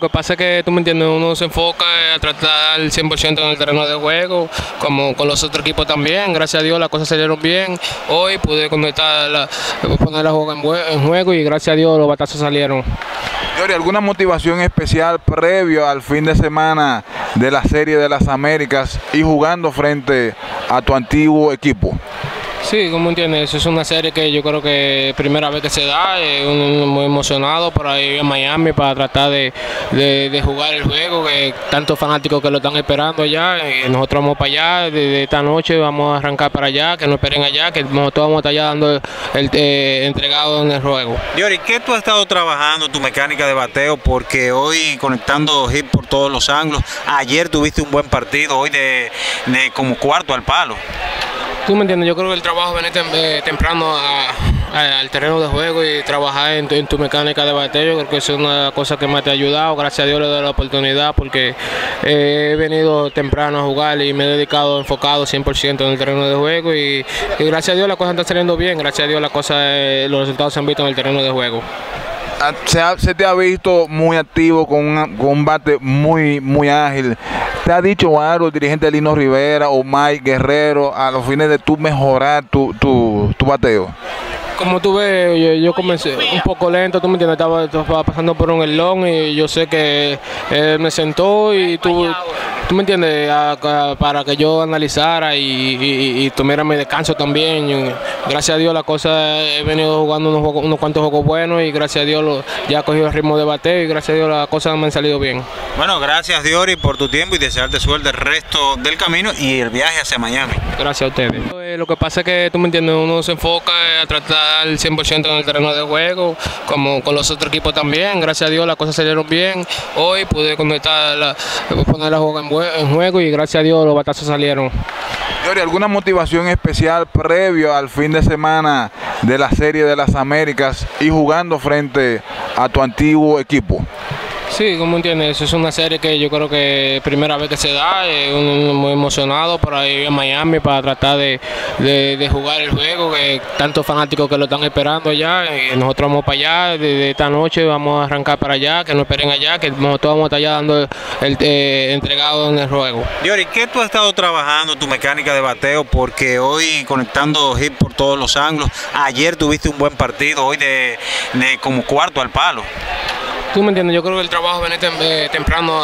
que pasa es que, tú me entiendes, uno se enfoca a tratar el 100% en el terreno de juego, como con los otros equipos también. Gracias a Dios las cosas salieron bien. Hoy pude poner la jugada en juego y gracias a Dios los batazos salieron. Diory, ¿alguna motivación especial previo al fin de semana de la Serie de las Américas y jugando frente a tu antiguo equipo? Sí, como entiendes, es una serie que yo creo que primera vez que se da, uno muy emocionado para ir a Miami para tratar de jugar el juego, que tantos fanáticos que lo están esperando allá, nosotros vamos para allá, desde esta noche vamos a arrancar para allá, que nos esperen allá, que nosotros vamos allá dando el entregado en el juego. Diory, ¿qué tú has estado trabajando tu mecánica de bateo? Porque hoy conectando hit por todos los ángulos, ayer tuviste un buen partido, hoy de como cuarto al palo. Tú me entiendes, yo creo que el trabajo viene temprano al terreno de juego y trabajar en tu mecánica de bateo, creo que es una cosa que más te ha ayudado. Gracias a Dios le doy la oportunidad porque he venido temprano a jugar y me he dedicado enfocado 100% en el terreno de juego y gracias a Dios las cosas están saliendo bien, gracias a Dios las cosas, los resultados se han visto en el terreno de juego. Se te ha visto muy activo con un bate muy ágil. ¿Te ha dicho algo el dirigente Lino Rivera o Mike Guerrero a los fines de tú mejorar tu bateo? Como tú ves, yo comencé un poco lento, tú me entiendes, estaba pasando por un elón y yo sé que me sentó y tú me entiendes, para que yo analizara y tomara mi descanso también. Gracias a Dios la cosa, he venido jugando unos cuantos juegos buenos y gracias a Dios ya he cogido el ritmo de bateo y gracias a Dios las cosas me han salido bien. Bueno, gracias Diory por tu tiempo y desearte suerte el resto del camino y el viaje hacia Miami. Gracias a ustedes. Lo que pasa es que, tú me entiendes, uno se enfoca a tratar al 100% en el terreno de juego, como con los otros equipos también. Gracias a Dios las cosas salieron bien. Hoy pude poner la jugada en juego y gracias a Dios los batazos salieron. Diory, ¿alguna motivación especial previo al fin de semana de la Serie de las Américas y jugando frente a tu antiguo equipo? Sí, como entiendes, es una serie que yo creo que primera vez que se da, uno muy emocionado para ir a Miami para tratar de jugar el juego, que tantos fanáticos que lo están esperando allá, nosotros vamos para allá, desde esta noche vamos a arrancar para allá, que nos esperen allá, que nosotros vamos allá dando el entregado en el juego. Diory, ¿qué tú has estado trabajando tu mecánica de bateo? Porque hoy conectando hit por todos los ángulos, ayer tuviste un buen partido, hoy de como cuarto al palo. Tú me entiendes, yo creo que el trabajo viene temprano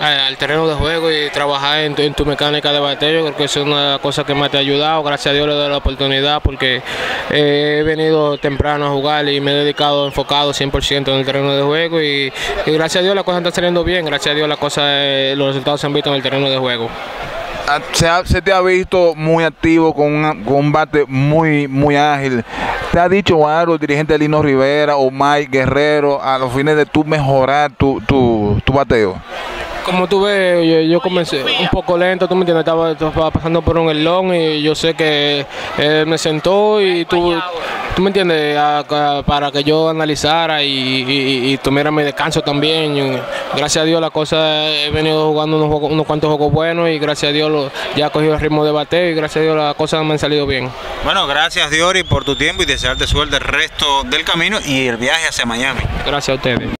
al terreno de juego y trabajar en tu mecánica de bateo, creo que es una cosa que más te ha ayudado. Gracias a Dios le doy la oportunidad porque he venido temprano a jugar y me he dedicado enfocado 100% en el terreno de juego y gracias a Dios las cosas están saliendo bien, gracias a Dios las cosas, los resultados se han visto en el terreno de juego. Se te ha visto muy activo con un bate muy ágil. ¿Te ha dicho algo el dirigente Lino Rivera o Mike Guerrero a los fines de tú mejorar tu bateo? Como tú ves, yo comencé un poco lento, tú me entiendes, estaba pasando por un elón y yo sé que me sentó y tú me entiendes, para que yo analizara y tomara mi descanso también. Gracias a Dios la cosa, he venido jugando unos cuantos juegos buenos y gracias a Dios ya he cogido el ritmo de bateo y gracias a Dios las cosas me han salido bien. Bueno, gracias Diory por tu tiempo y desearte suerte el resto del camino y el viaje hacia Miami. Gracias a ustedes.